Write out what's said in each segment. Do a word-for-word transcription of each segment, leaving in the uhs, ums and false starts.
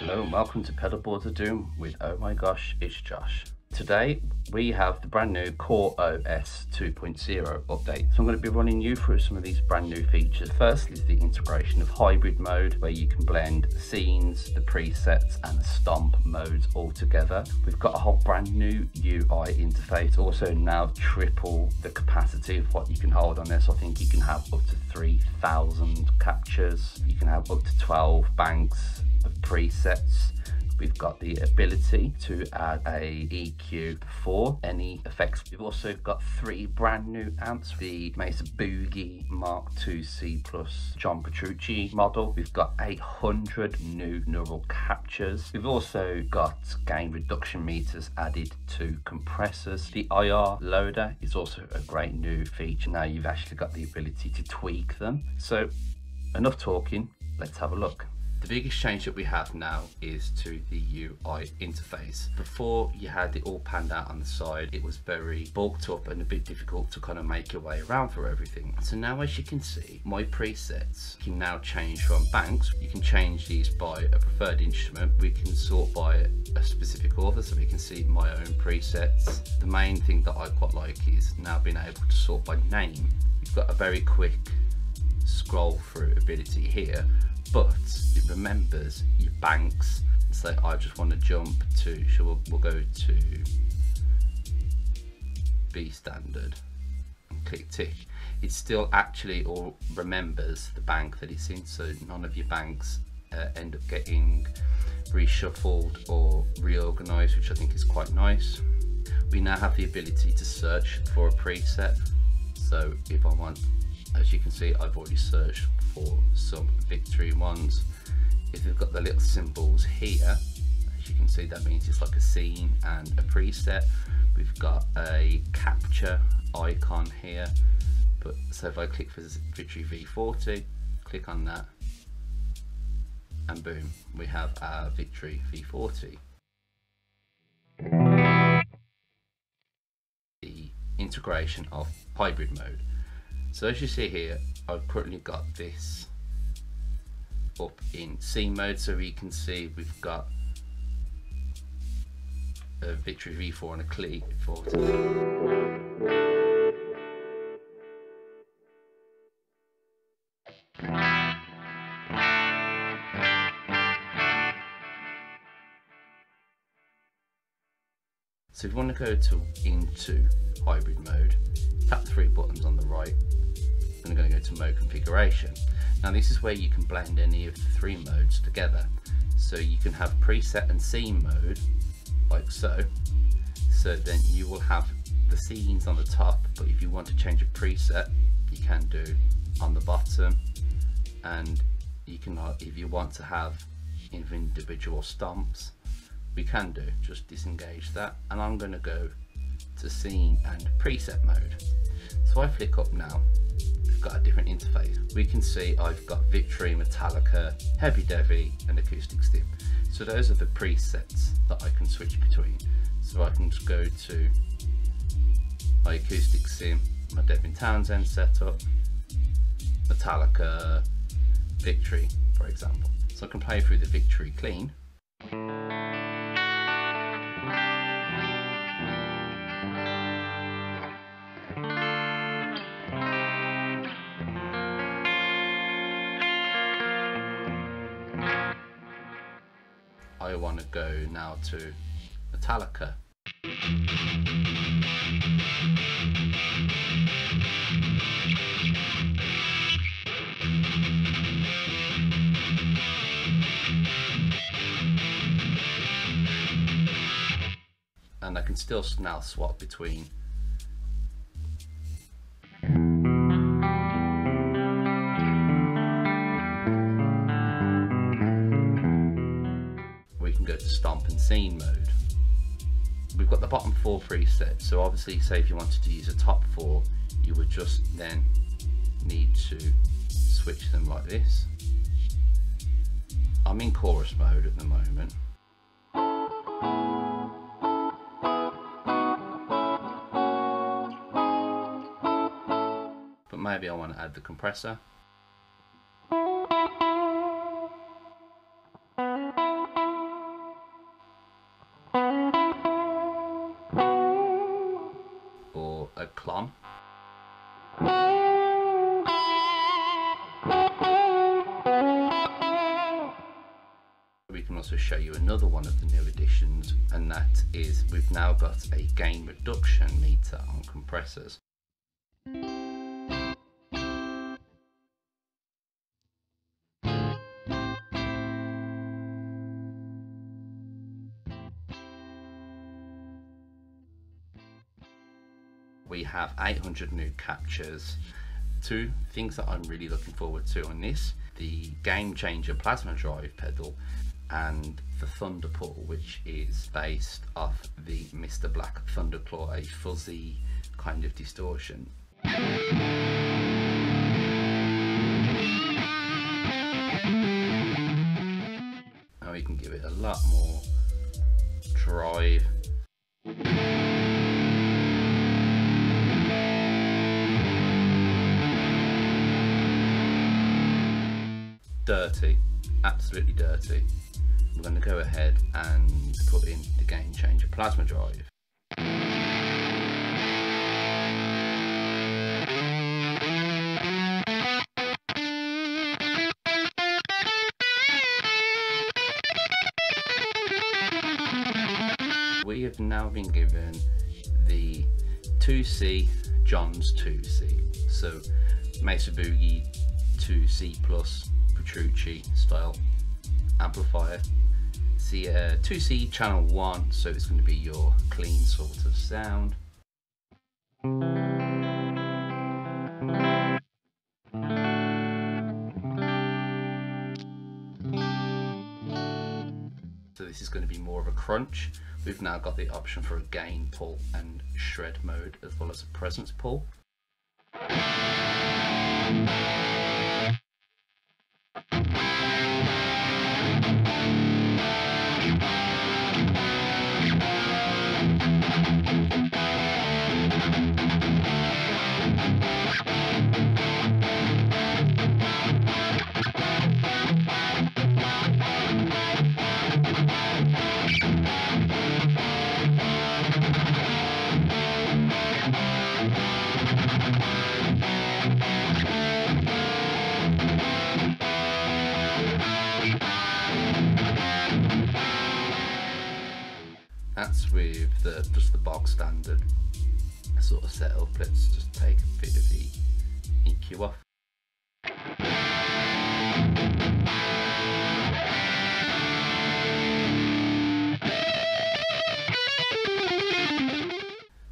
Hello and welcome to Pedalboards of Doom with Oh My Gosh, It's Josh. Today we have the brand new Core O S two point oh update. So I'm going to be running you through some of these brand new features. First is the integration of hybrid mode, where you can blend scenes, the presets and the stomp modes all together. We've got a whole brand new U I interface, also now triple the capacity of what you can hold on this. I think you can have up to three thousand captures, you can have up to twelve banks of presets. We've got the ability to add a E Q for any effects. We've also got three brand new amps, the Mesa Boogie Mark two C plus, John Petrucci model. We've got eight hundred new neural captures. We've also got gain reduction meters added to compressors. The I R loader is also a great new feature. Now you've actually got the ability to tweak them. So enough talking, let's have a look. The biggest change that we have now is to the U I interface. Before, you had it all panned out on the side. It was very bulked up and a bit difficult to kind of make your way around for everything. So now, as you can see, my presets can now change from banks. You can change these by a preferred instrument. We can sort by a specific order, so we can see my own presets. The main thing that I quite like is now being able to sort by name. You've got a very quick scroll through ability here, but it remembers your banks. So I just want to jump to, so we'll, we'll go to B standard and click tick. It still actually all remembers the bank that it's in, so none of your banks uh, end up getting reshuffled or reorganized, which I think is quite nice. We now have the ability to search for a preset. So if I want, as you can see, I've already searched for some Victory ones. If we've got the little symbols here, as you can see, that means it's like a scene and a preset. We've got a capture icon here, but so if I click for Victory V forty, click on that, and boom, we have our Victory V forty. The integration of hybrid mode. So as you see here, I've currently got this up in scene mode, so we can see we've got a Victory V four and a Clee V forty. So if you want to go to into hybrid mode, tap three buttons on the right, and I'm going to go to mode configuration. Now this is where you can blend any of the three modes together. So you can have preset and scene mode, like so. So then you will have the scenes on the top, but if you want to change a preset, you can do on the bottom. And you can, if you want to have individual stomps, we can do, just disengage that, and I'm going to go to scene and preset mode. So I flick up now, we've got a different interface. We can see I've got Victory, Metallica, Heavy Devi and Acoustic Stim. So those are the presets that I can switch between. So I can just go to my Acoustic Stim, my Devin Townsend setup, Metallica, Victory for example. So I can play through the Victory clean. I want to go now to Metallica. And I can still now swap between stomp and scene mode. We've got the bottom four presets, so obviously say if you wanted to use a top four, you would just then need to switch them like this. I'm in chorus mode at the moment. But maybe I want to add the compressor. a clon. We can also show you another one of the new additions, and that is we've now got a gain reduction meter on compressors. We have eight hundred new captures. Two things that I'm really looking forward to on this: the Game Changer Plasma Drive pedal and the Thunderpool, which is based off the Mister Black Thunderclaw, a fuzzy kind of distortion. Now we can give it a lot more drive. Dirty, absolutely dirty. I'm going to go ahead and put in the Game Changer Plasma Drive. We have now been given the two C, John's two C, so Mesa Boogie two C plus Petrucci style amplifier. It's the uh, two C channel one, so it's going to be your clean sort of sound. So this is going to be more of a crunch. We've now got the option for a gain pull and shred mode, as well as a presence pull. That's with the, just the bog standard sort of setup. Let's just take a bit of the E Q off.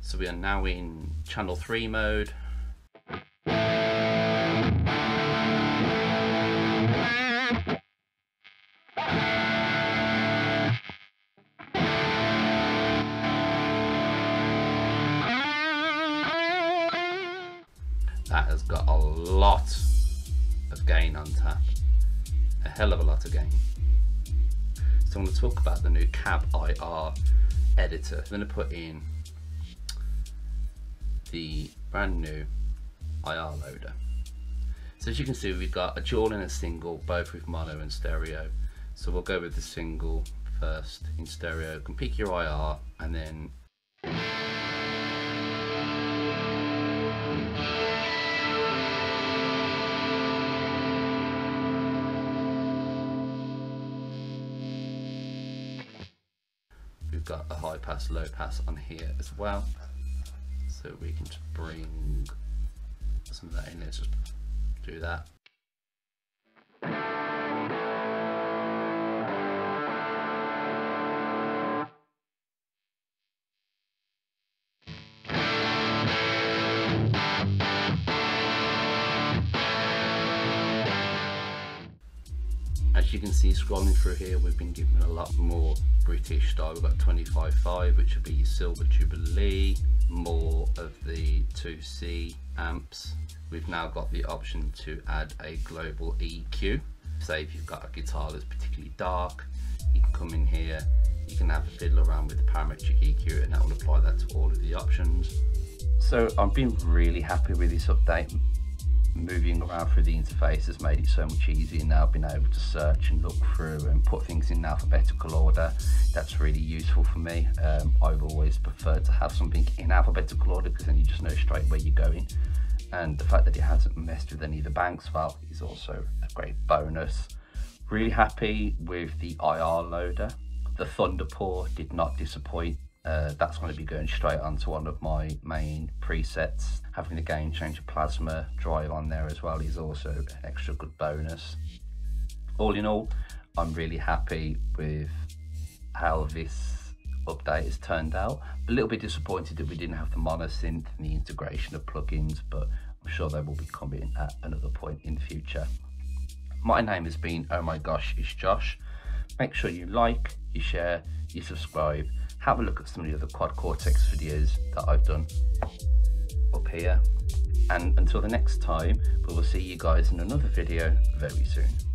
So we are now in channel three mode. That has got a lot of gain on tap, a hell of a lot of gain. So I'm going to talk about the new Cab I R editor. I'm going to put in the brand new I R loader. So as you can see, we've got a dual and a single, both with mono and stereo. So we'll go with the single first in stereo. You can pick your I R and then we've got a high pass, low pass on here as well, so we can just bring some of that in. Let's just do that. As you can see, scrolling through here, we've been given a lot more British style. We've got twenty-five five, which would be your Silver Jubilee, more of the two C amps. We've now got the option to add a global E Q. Say if you've got a guitar that's particularly dark, you can come in here, you can have a fiddle around with the parametric E Q, and that will apply that to all of the options. So I've been really happy with this update. moving around through the interface has made it so much easier now, being able to search and look through and put things in alphabetical order. That's really useful for me. Um, I've always preferred to have something in alphabetical order because then you just know straight where you're going. And the fact that it hasn't messed with any of the banks file is also a great bonus. Really happy with the I R loader. The Thunderpool did not disappoint. Uh, that's going to be going straight onto one of my main presets. Having the Game Changer Plasma Drive on there as well is also an extra good bonus. All in all, I'm really happy with how this update has turned out. A little bit disappointed that we didn't have the monosynth and the integration of plugins, but I'm sure they will be coming at another point in the future. My name has been Oh My Gosh, It's Josh. Make sure you like, you share, you subscribe. Have a look at some of the other Quad Cortex videos that I've done up here. And until the next time, we will see you guys in another video very soon.